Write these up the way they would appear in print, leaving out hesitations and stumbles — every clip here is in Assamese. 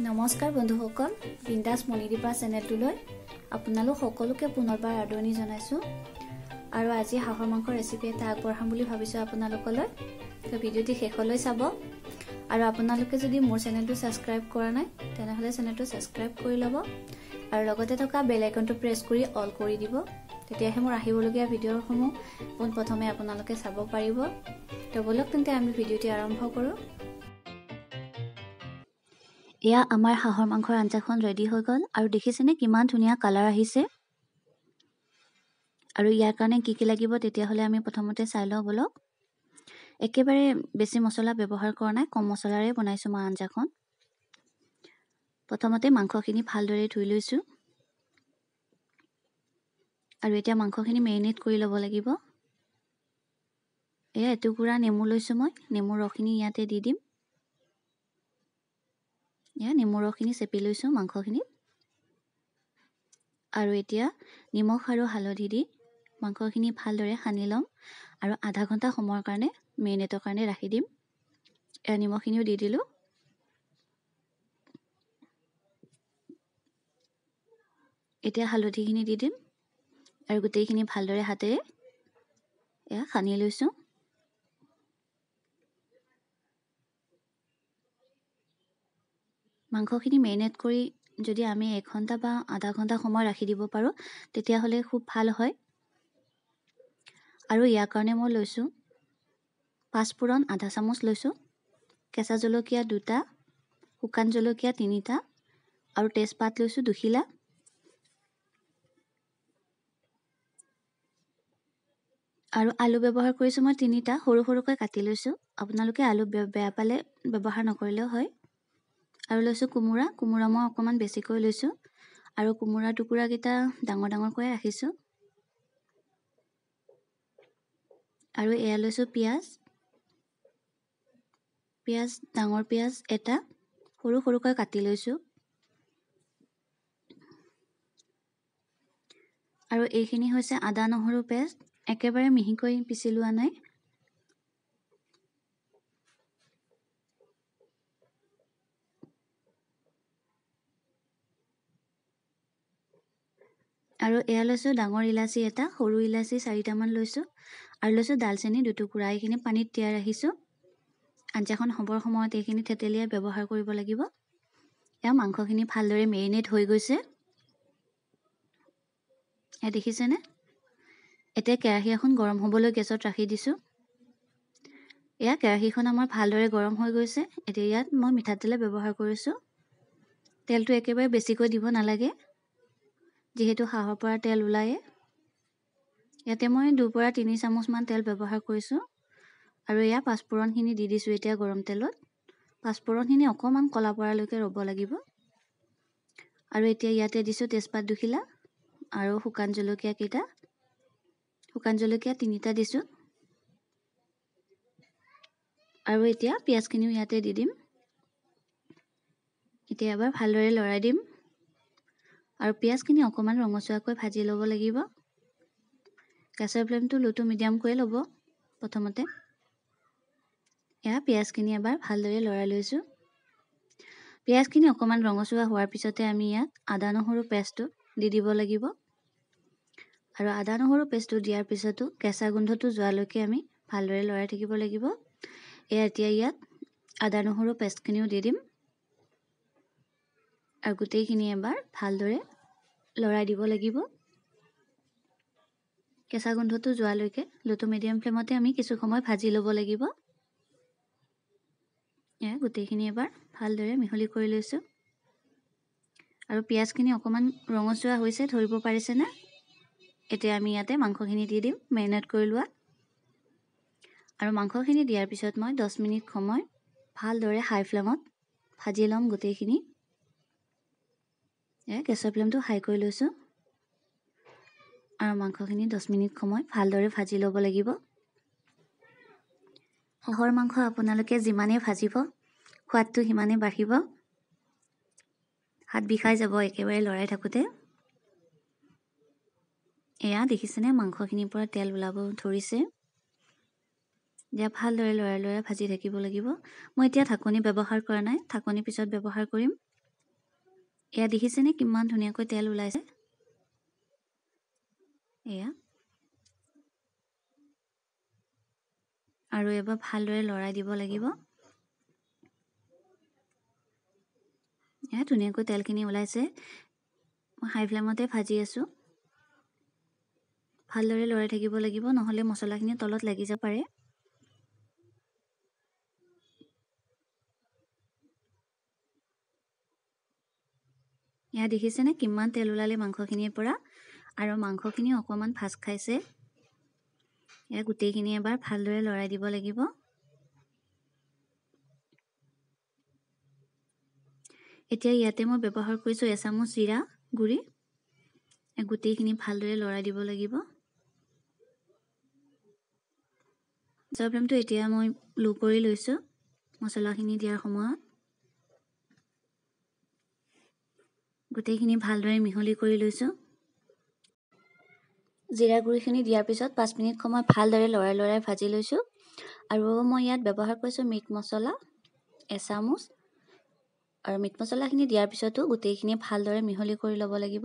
नमस्कार बंधुसकल बिंदास मणिदीपा चेनेलटुलै आपनालो सकलोके पुनरबार आदरणी जनाइछु आरो आज हाहर मांसर रेसिपि एटा आगबढाम বুলি भाबिछु आपनालोकलै। तो भिडिओटि शेषलै चाब आरो आपनालोके जदि मोर चेनेलटु सबस्क्राइब কৰা নাই তেনেহলে चेनेलटु सबस्क्राइब কৰি লব आरो লগতে থকা बेल आइकनটো প্ৰেছ কৰি অল কৰি দিব, তেতিয়াহে মোৰ আহিবলগীয়া ভিডিঅ'সমূহ পোনপ্ৰথমে আপোনালোকে চাব পাৰিব। তো বলক তেন্তে আমি ভিডিঅ'টি আৰম্ভ কৰোঁ। या आमार हाहर मांसर आंजाखन रेडी हो गल आरो देखिसेने किमान धुनिया कलर आहिसे आरो यार कारणे की लागिब तेतिया हले आमी प्रथमते चाइ ल बोलक। एकेबारे बेसी मसला व्यवहार কৰা নাই, कम मसलाৰে बनाইছো মই आंजाखन। प्रथमते मांसखिनि ভালদৰে ধুই লৈছো आरो এতিয়া मांसखिनि মেৰিনেট কৰি লব লাগিব। এয়া এটুকুৰা নেমু লৈছো মই, নেমু ৰসখিনি ইয়াতে দি দিম। या नेमु रसखिनि चेपि लैছো मांसखिनि आरो एतिया निमख आरो हालधि दि मांसखिनि ভালদৰে হানি লম आरो आधा घंटा সময়ৰ কাৰণে মেৰিনেটৰ কাৰণে ৰাখি দিম। এ নিমখখিনিও দি দিলো। এতিয়া হালধিখিনি দি দিম আৰু গুটেইখিনি ভালদৰে হাতেৰে এ হানি লৈছো। मांसखिनि मेरिनेट करी यदि आमी 1 घंटा बा आधा घंटा समय राखी दिबो पारो तेतिया हले खूब भाल हय। आरो या कारणे म लैसु पाँचफोरन आधा चामच लैसु, केंचा जलकिया 2टा, हुकान जलकिया 3टा आरो तेजपात लैसु 2 खिला। आरो आलू व्यवहार करिसु म 3टा हरु हरुकै काटि लैसु, आपनालोके आलू बेया पाले व्यवहार नकरिले हय। आरो लैसु कुमुरा, कुमुरा म अकमान बेसिकै लैसु आरो कुमुरा टुकुरा गिटा डांगर डांगरकै राखिसु। आरो एया लैसु प्याज, प्याज डांगर प्याज एटा हरु हरुकै काटि लैसु। आरो एखिनि হৈছে আদা নহৰু পেষ্ট, একেবাৰে মিহিকৈ পিছি লোৱা নাই। आरो एया लैसु डांगर इलाची एटा, हरु इलाची 4टा मान लैसु आरो लैसु दालचेनी 2 टुकुरा। एखिनि पानीत তিয়াই ৰাখিছো। আঞ্জাখন হবৰ সময়ত এখিনি থেতেলিয়া ব্যৱহাৰ কৰিব লাগিব। এয়া মাংসখিনি ভালদৰে মেৰিনেট হৈ গৈছে। এ দেখিছেনে? এতিয়া কেৰাহী এখন গৰম হ'বলৈ গেছত ৰাখি দিছো। এয়া কেৰাহীখন আমাৰ ভালদৰে গৰম হৈ গৈছে। এতিয়া ইয়াত মই মিঠাতেল ব্যৱহাৰ কৰিছো। তেলটো একেবাৰে বেছিকৈ দিব নালাগে, जेहेतु हाहर पर तेल उलाए। इते मैं 2 পৰা 3 চামच मान तेल व्यवहार करूँ और इतना पाँचफोरनखिनि दी दिसो। इतना गरम तेलत पाँचफोरनखिनि अकमान कला पराলৈকে रब লাগিব। और इतना इते दिसो तेजपात 2 खिला और हुकान जलकिया केटा, हुकान जलकिया 3टा दिसो। और इतना प्याजखिनिও इते दी दिम। इतना एबार ভালদৰে লৰাই দিম और प्याजखिनि अकमान रंगसुवाকৈ भाजी लব লাগিব। गैसर फ्लेमটো लो टू मिडियामकै लব। प्रथमते एया प्याजखिनि एबार ভালদৰে লৰাই লৈছো। प्याजखिनि अकमान रंगसुवा হোৱাৰ পিছতে আমি ইয়াত আদা নহৰু পেষ্টটো দি দিব লাগিব। আৰু আদা নহৰু পেষ্টটো দিয়াৰ পিছতো কেঁচা গন্ধটো যোৱালৈকে আমি ভালদৰে লৰাই থাকিব লাগিব। এয়া এতিয়া ইয়াত আদা নহৰু পেষ্টখিনিও দি দিম और गोटेखिनि एबार भालदरे लड़ाई दिब लगिब। केंचा गंधटो जोवालैके लो टू मिडियम फ्लेमते आमी किछु समय भाजी लब लगिब। ए गोटेखिनि एबार भालदरे मिहलि करि लैसु आरो प्याजखिनि अकमान रंगसुवा होइसे धरिब पारिसे ना। एते आमी याते मांसखिनि दि दिम मेरिनेट करि लुआ। आरो मांसखिनि दियार पिছত মই 10 मिनिट समय भालदरे हाई फ्लेमत भाजी लम गोटेखिनि। ए गेसर फ्लेमটো हाई কৰি লৈছো আৰু মাংসখিনি 10 মিনিট সময় ভালদৰে ভাজি লব লাগিব। হাঁহৰ মাংস আপোনালোকে যিমানে ভাজিব সোৱাদটো সিমানে বাঢ়িব। হাত বিষাই যাব একেবাৰে লৰাই থাকোতে। এয়া দেখিছেনে মাংসখিনিৰ পৰা তেল ওলাব ধৰিছে। দিয়া ভালদৰে লৰাই লৰাই ভাজি থাকিব লাগিব। মই এতিয়া ঢাকনি ব্যৱহাৰ কৰা নাই, ঢাকনি পিছত ব্যৱহাৰ কৰিম। এয়া দেখিছেনে কিমান ধুনিয়াকৈ তেল উলাইছে এয়া আৰু এবা ভালদৰে লৰাই দিব লাগিব এয়া ধুনিয়াকৈ তেলখিনি উলাইছে মই হাই ফ্লেমতে ভাজি আছো ভালদৰে লৰাই থাকিব লাগিব নহলে মছলাখিনি তলত লাগি যাব পাৰে या देखिसे ना किमान तेल उलाले मांसखिनिर परा आरो मांसखिनि अकमान भाज खाइसे या गुटेखिनि एबार भालदरे लৰাই দিব লাগিব এতিয়া ইয়াতে মই ব্যৱহাৰ কৰিছো এচামুচ জিৰা গুৰি এই গুটেখिनि ভালদৰে লৰাই দিব লাগিব জবলমটো এতিয়া মই লো কৰি লৈছো মছলাখিনি দিয়াৰ সময়ত गुटेखिनि भालदरे मिहली करि लैছো जीरा गुरिखिनि दियार पिছত 5 मिनिट समय भालदरे लराय भाजी लैছো आरो মই ইয়াত ব্যৱহাৰ কৰিছো মিট মছলা এচামুচ আৰু মিট মছলাখিনি দিয়াৰ পিছতো গুটেखिनि ভালদৰে মিহলি কৰি লব লাগিব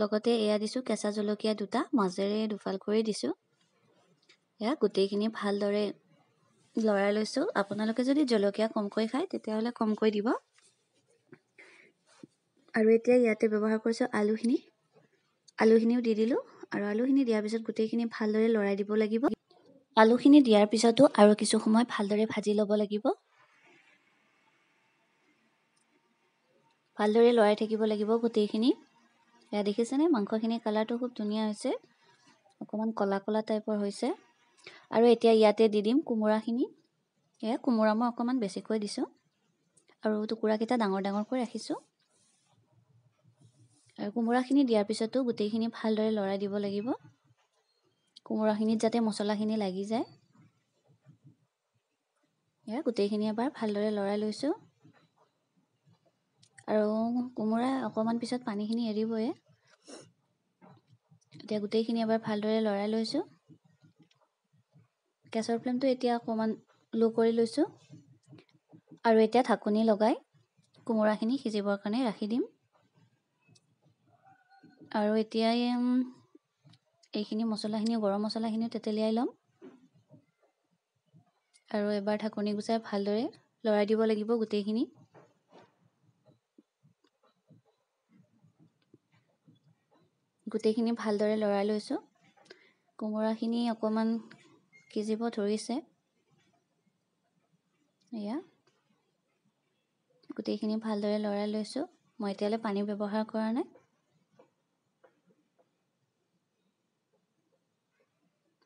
লগতে এয়া দিছো কেঁচা জলকীয়া দুটা মাজেৰে দুফাল কৰি দিছো এয়া গুটেखिनि ভালদৰে লৰাই লৈছো আপোনালোকে যদি জলকীয়া কমকৈ খায় তেতিয়াহলে কমকৈ দিব আৰু এতিয়া ইয়াতে ব্যৱহাৰ কৰিছো আলুখিনি আলুখিনিও দি দিলো আৰু আলুখিনি দিয়াৰ পিছত গুটেখিনি ভালদৰে লৰাই দিব লাগিব আলুখিনি দিয়াৰ পিছতো আৰু কিছু সময় ভালদৰে ভাজি লব লাগিব ভালদৰে লৰাই থাকিব লাগিব গুটেখিনি এয়া দেখিছেনে মাংসখিনি কালাৰটো খুব ধুনীয়া হৈছে অকমান কলা কলা টাইপৰ হৈছে আৰু এতিয়া ইয়াতে দি দিম কুমৰাখিনি এয়া কুমৰা মই অকমান বেছিকৈ দিছো আৰু টুকুৰাকিটা ডাঙৰ ডাঙৰ কৰি ৰাখিছো আৰু কুমৰাখিনি দিয়াৰ পিছতো গুটেখিনি ভালদৰে লৰাই দিব লাগিব কুমৰাখিনি যাতে মছলাখিনি লাগি যায় এয়া গুটেখিনি এবাৰ ভালদৰে লৰাই লৈছো আৰু কুমৰা অকমান পিছত পানীখিনি এৰিবয়ে এতিয়া গুটেখিনি এবাৰ ভালদৰে লৰাই লৈছো গ্যাসৰ ফ্লেমটো এতিয়া অকমান লো কৰি লৈছো আৰু এতিয়া ঢাকনি লগাই কুমৰাখিনি সিজিবৰ কাৰণে ৰাখি দিম আৰু এতিয়া এইখিনি মছলাখিনি গৰম মছলাখিনি তেতেলিয়াই লম আৰু এবাৰ ঢাকনি গুচাই ভালদৰে লৰাই দিব লাগিব গুটেখিনি ভালদৰে লৰাই লৈছো কুমৰাখিনি অকমান কিজিব ধৰিছে এয়া গুটেখিনি ভালদৰে লৰাই লৈছো মই এতিয়ালে পানী ব্যৱহাৰ কৰা নাই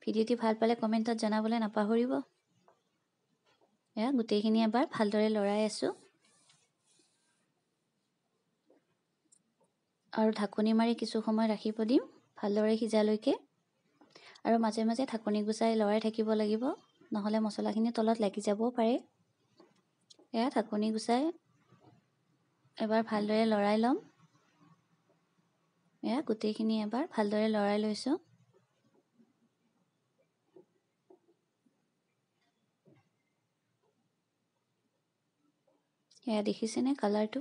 ভিডিওটি ভাল পালে কমেন্টত জানাবলৈ নাপাহৰিব এয়া গুটেখিনি এবাৰ ভালদৰে লৰাই আছো আৰু ঢাকনি মাৰি কিছু সময় ৰাখিব দিম ভালদৰে সিজালৈকে আৰু মাজে মাজে ঢাকনি গুচাই লৰাই থাকিব লাগিব নহলে মছলাখিনি তলত লাগি যাবও পাৰে এয়া ঢাকনি গুচাই এবাৰ ভালদৰে লৰাই লম এয়া গুটেখিনি এবাৰ ভালদৰে লৰাই লৈছো এয়া দেখিছেনে কালাৰটো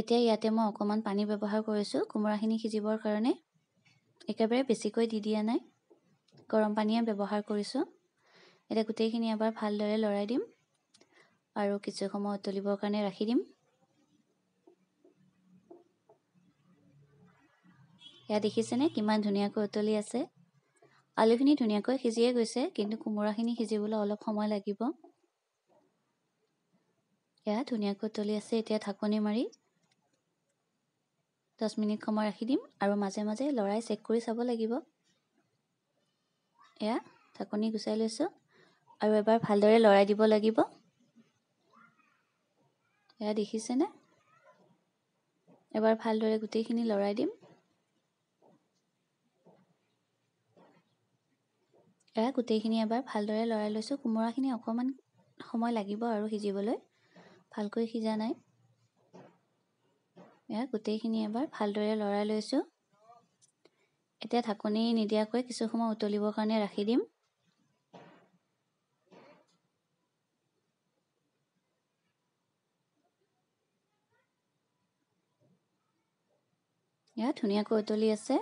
এতিয়া ইয়াতে মই অকমান পানী ব্যৱহাৰ কৰিছো কুমৰাখিনি সিজিবৰ কাৰণে একেবাৰে বেছিকৈ দি দিয়া নাই গৰম পানীয়ে ব্যৱহাৰ কৰিছো এটা গুটেখিনি এবাৰ ভালদৰে লৰাই দিম আৰু কিছু সময় উতলিবৰ কাৰণে ৰাখি দিম এয়া দেখিছেনে কিমান ধুনীয়াকৈ উতলি আছে আলুখিনি ধুনীয়াকৈ সিজিয়ে গৈছে কিন্তু কুমৰাখিনি সিজিবলৈ অলপ সময় লাগিব या धुनियाको तली आसे एटा ढाकनी मारी 10 मिनिट समय राखि दिम आरो माजे माजे लराय चेक करि साबो लागिबो या ढाकनी गुसाइ लैसो आरो एबार ভালদৰে লৰাই দিব লাগিব या देखिसे ना एबार ভালদৰে গুটেখিনি লৰাই দিম या गुटेখিনি एबार ভালদৰে লৰাই লৈছো কুমৰাখিনি অকমান সময় লাগিব আৰু সিজিবলৈ ভালকৈ সিজা নাই এয়া গুটেখিনি এবাৰ ভালদৰে লৰাই লৈছো এতিয়া ঢাকনি নিদিয়াকৈ কিছু সময় উতলিবৰ কাৰণে ৰাখি দিম ইয়াত ধুনিয়াকৈ উতলি আছে।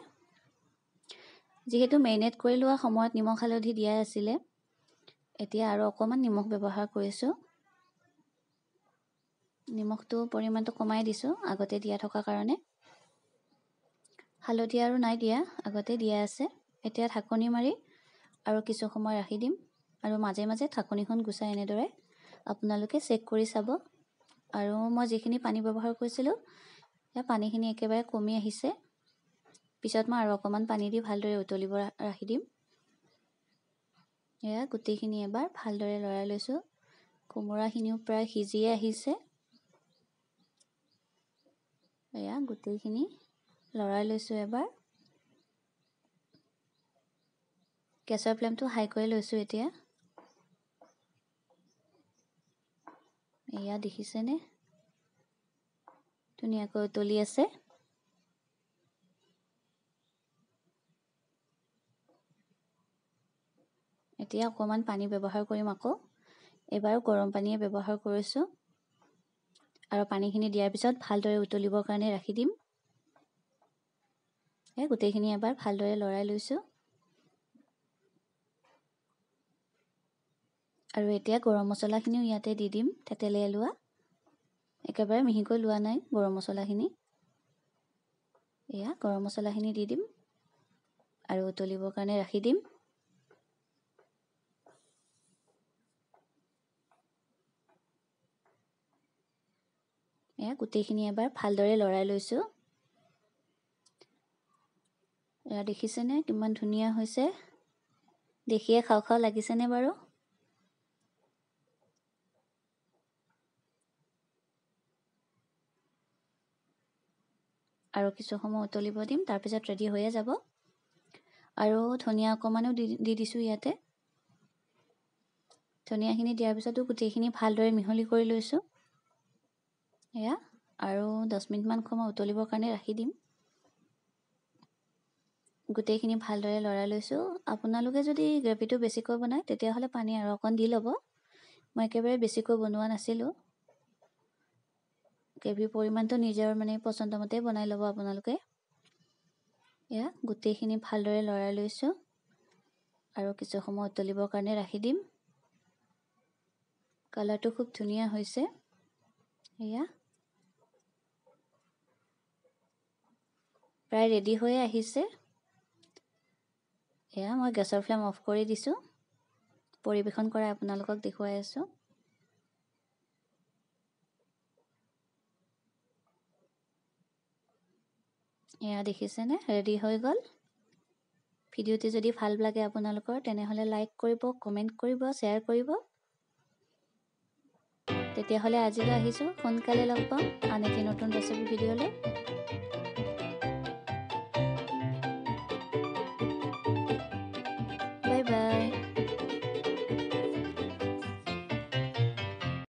যেহেতু মেৰিনেট কৰি লোৱা সময়ত নিমখ হালধি দিয়া আছিলে, এতিয়া আৰু অকমান নিমখ ব্যৱহাৰ কৰিছো। নিমখটো পৰিমাণটো কমাই দিছো আগতে দিয়া থকা কাৰণে। হালধি আৰু নাই দিয়া, আগতে দিয়া আছে। এতিয়া ঢাকনি মাৰি আৰু কিছু সময় ৰাখি দিম আৰু মাজে মাজে ঢাকনিখন গুচাই এনেদৰে আপোনালোকে চেক কৰি চাব। আৰু মই যিখিনি পানী ব্যৱহাৰ কৰিছিলোঁ या পানীখিনি একেবাৰে কমি আহিছে। পিছত মই আৰু অকমান পানী দি ভালদৰে উতলিব ৰাখি দিম। এয়া গুটিখিনি এবাৰ ভালদৰে লৰাই লৈছো। কোমোৰাখিনিও প্ৰায় সিজি আহিছে। এয়া গুটিখিনি লৰাই লৈছো এবাৰ। গেছৰ ফ্লেমটো হাই কৰি লৈছো এতিয়া। এয়া দেখিছেনে ধুনিয়াকৈ উতলি আছে। এতিয়া অকমান পানী ব্যৱহাৰ কৰিম আকৌ। এবাৰ গৰম পানীয়ে ব্যৱহাৰ কৰিছো আৰু পানীখিনি দিয়াৰ পিছত ভালদৰে উতলিবৰ কাৰণে ৰাখি দিম। এই গোটেইখিনি এবাৰ ভালদৰে লৰাই লৈছো। আৰু এতিয়া গৰম মছলাখিনিও ইয়াতে দি দিম। তেতেলে লোৱা, একেবাৰে মিহিকৈ লোৱা নাই গৰম মছলাখিনি। এয়া গৰম মছলাখিনি দি দিম আৰু উতলিবৰ কাৰণে ৰাখি দিম। এয়া গোটেইখিনি এবাৰ ভালদৰে লৰাই লৈছো। এয়া দেখিছেনে কিমান ধুনীয়া হৈছে? দেখিয়ে খাও খাও লাগিছেনে বাৰু? আৰু কিছু সময় উতলিব দিম, তাৰপিছত ৰেডি হৈ যাব। আৰু ধনিয়া অকণমানো দি দিছোঁ ইয়াতে। ধনিয়াখিনি দিয়াৰ পিছতো গোটেইখিনি ভালদৰে মিহলি কৰি লৈছোঁ। এয়া আৰু 10 মিনিটমান সময় উতলিবৰ কাৰণে ৰাখি দিম। গোটেইখিনি ভালদৰে লৰাই লৈছোঁ। আপোনালোকে যদি গ্ৰেভিটো বেছিকৈ বনায় তেতিয়াহ'লে পানী আৰু অকণ দি ল'ব। মই একেবাৰে বেছিকৈ বনোৱা নাছিলোঁ। গ্ৰেভিৰ পৰিমাণটো নিজৰ মানে পছন্দ মতে বনাই ল'ব আপোনালোকে। এয়া গোটেইখিনি ভালদৰে লৰাই লৈছোঁ আৰু কিছু সময় উতলিবৰ কাৰণে ৰাখি দিম। কালাৰটো খুব ধুনীয়া হৈছে। এয়া প্ৰায় ৰেডি হৈ আহিছে। এয়া মই গেছৰ ফ্লেম অফ কৰি দিছোঁ। পৰিৱেশন কৰা আপোনালোকক দেখুৱাই আছোঁ। এয়া দেখিছেনে ৰেডি হৈ গ'ল। ভিডিঅ'টো যদি ভাল লাগে আপোনালোকৰ তেনেহ'লে লাইক কৰিব, কমেণ্ট কৰিব, শ্বেয়াৰ কৰিব। তেতিয়াহ'লে আজিলৈ আহিছোঁ। সোনকালে লগ পাম আন এটি নতুন ৰেচিপি ভিডিঅ'লৈ।